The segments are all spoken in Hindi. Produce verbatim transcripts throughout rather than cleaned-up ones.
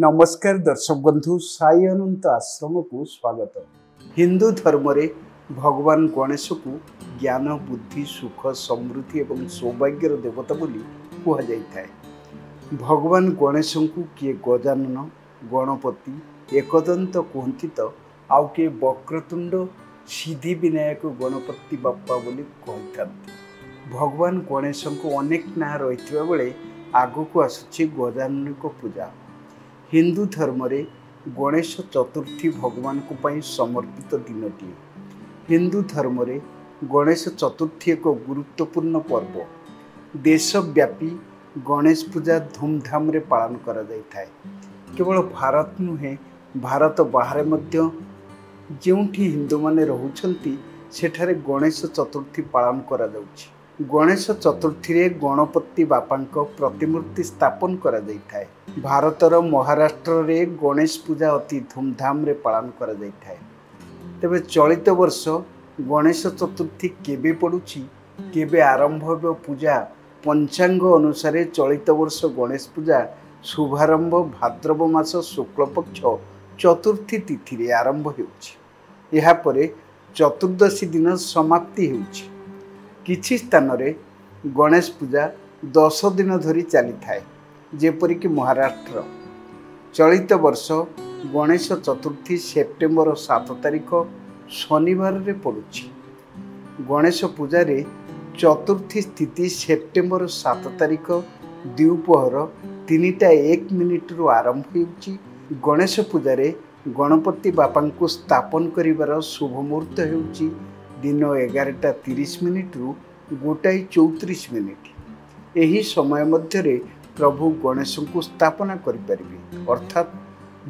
नमस्कार दर्शक बंधु, साई अनंत आश्रम को स्वागत। हिंदू धर्म रे भगवान गणेश को ज्ञान बुद्धि सुख समृद्धि एवं सौभाग्यर देवता बोली कहुई। भगवान गणेश को किए गजानन गणपति एकदंत कहती तो आउ किए वक्रतुंड सिद्धि विनायक गणपति बाप्पा बोली कहता। भगवान गणेश को अनेक ना रही बेले आग को आसुची गजानन को पूजा। हिंदू धर्म रे गणेश चतुर्थी भगवान को पाई समर्पित दिनटी। हिंदू धर्म रे गणेश चतुर्थी एक गुरुत्वपूर्ण पर्व। देशव्यापी गणेश पूजा धूमधाम रे पालन करा जाय थाय। केवल भारत नुहे, भारत बाहर मध्य जेउठी हिंदू माने रहुछंती सेठारे गणेश चतुर्थी पालन करा जाउछि। गणेश चतुर्थी रे गणपति बापांको प्रतिमूर्ति स्थापन करा जाय थाय। भारतर महाराष्ट्र रे गणेश पूजा अति धूमधाम रे पालन करा जाय थाय। तबे चलित वर्ष गणेश चतुर्थी केबे पडुछि, केबे आरंभ होबो पूजा, पंचांग अनुसार चलित वर्ष गणेश पूजा शुभारंभ भाद्रव मास शुक्ल पक्ष चतुर्थी तिथि रे आरंभ हेउछि। एहा परे चतुर्दशी दिन समाप्ति हेउछि। किछि स्थान रे गणेश पूजा दस दिन धरि चली थाय, जेपरिक महाराष्ट्र। चलित वर्ष गणेश चतुर्थी सेप्टेम्बर सात तारिख शनिवार रे पड़ुछि। गणेश पूजा रे चतुर्थी स्थिति सेप्टेम्बर सात तारिख द्विपहर तीनटा एक मिनिट रु आरंभ होउछि। गणेश पूजा रे गणपति बापा को स्थापन करिवार शुभ मुहूर्त हेउछि दिन एगारटा तीस मिनिट रु गोटाई चौतीस मिनिट। एही समय मध्य रे प्रभु गणेश को स्थापना करें, अर्थात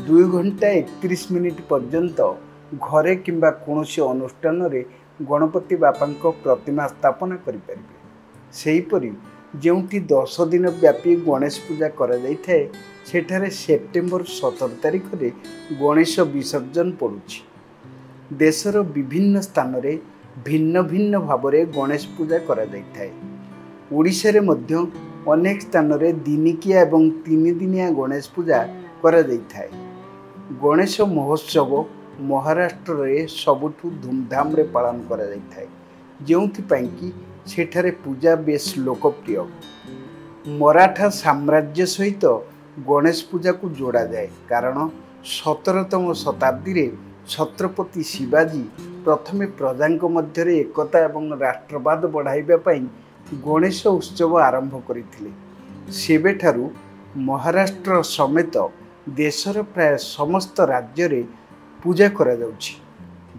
दुई घंटा एकतीस मिनिट पर्यंत घरे किंबा कोनोसी अनुष्ठान रे गणपति बापा प्रतिमा स्थापना करें। सेहीपरि जोटी दस दिन व्यापी गणेश पूजा कर सेप्टेम्बर सतर तारिख रे गणेश विसर्जन पड़ुछि। देशर विभिन्न स्थान रे भिन्न भिन्न भाव रे गणेश पूजा करा जाय थाय। ओडिशा रे मध्य अनेक स्थान रे दिनिकिया एवं तीन दिनिया गणेश पूजा करा जाय थाय। गणेश महोत्सव महाराष्ट्र रे सबुठु धूमधाम रे पालन करा जाय थाय, जेउथि पई कि सेठारे पूजा बेस लोकप्रिय। मराठा साम्राज्य सहित गणेश पूजा को जोड़ा जाए, कारण सतरतम शताब्दी रे छत्रपति शिवाजी प्रथमे प्रजांक मध्य रे एकता एवं राष्ट्रवाद बढ़ाइबा पई गणेश उत्सव आरंभ करथिले। सेबेठारु महाराष्ट्र समेत देशर प्राय समस्त राज्य रे पूजा करा जाउछि।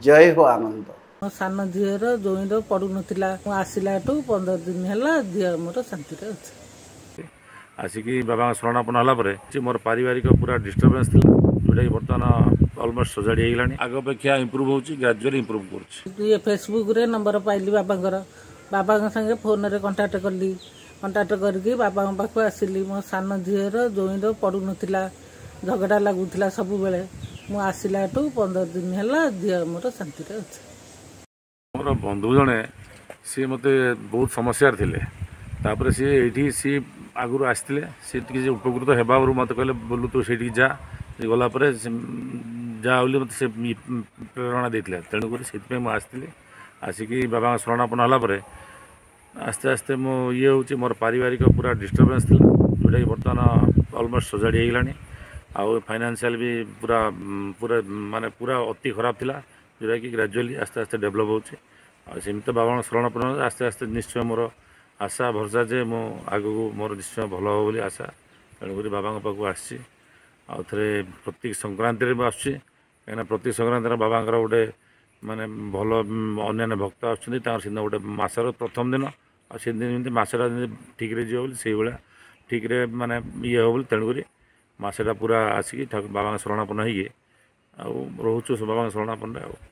जय हो आनंद। सान झीर जोईर पड़ू नथिला आसिला टू पंद्रह दिन हैला झीर मोर शांति रे अछि। आसिकी बाबा शरणापन्न होला परे जे मोर पारिवारिक पूरा डिस्टर्बेंस थिला, जोडै बर्तमान ऑलमोस्ट सजाडी हेलानी, आगो अपेक्षा इंप्रूव होउछि, ग्रेजुअली इंप्रूव करछि। फेसबुक रे नंबर पाइली बाबा घर, बाबा संगे फोन रे कंटाक्ट कली, कंटाक्ट करके बाबा पाख आसली। मो सान झीर जोईर पड़ू नाला झगड़ा लगुला सब बेले, मु आसला टू पंद्रह दिन है झील मोर शांति रे अछि। मोर बंधु जड़े सी मत बहुत समस्यार थे, सी ये सी आगुरी आसते सी किसी उपकृत होगा मत कहले बोलू तू से जा गलापर जा मत से प्रेरणा देते, तेणुक से मुझे आसिकी बाबा शरणापन्न होगापर आस्ते आस्ते मो ये हूँ मोर पारिवारिक पूरा डिस्टर्बेंस था, जोटा कि बर्तमान अलमोस्ट सजाड़ी होगा। आउ फाइनेंशियल भी पूरा पूरा माने पूरा अति खराब था, जोटा कि ग्रेजुअली आस्ते आस्ते डेभलप होमती। बाबा शरणापन्न आस्ते आस्ते निश्चय मोर आशा भरोसा जे मो आग को मोर निश्चय भल हो आशा, तेणुक बाबा पाक आसी थे। प्रत्येक संक्रांति में आसुच्छी कहीं प्रत्येक संक्रांति बाबा गोटे माने भल अन्य भक्त आस गोटे मसार प्रथम दिन आ दिन मसटा ठीक रे जी से भाया ठीक रे माने ये हो, तेणुक मसटा पूरा आसिक बाबा शरणापन्न होगी आउ रोचु बाबा शरणापन्न।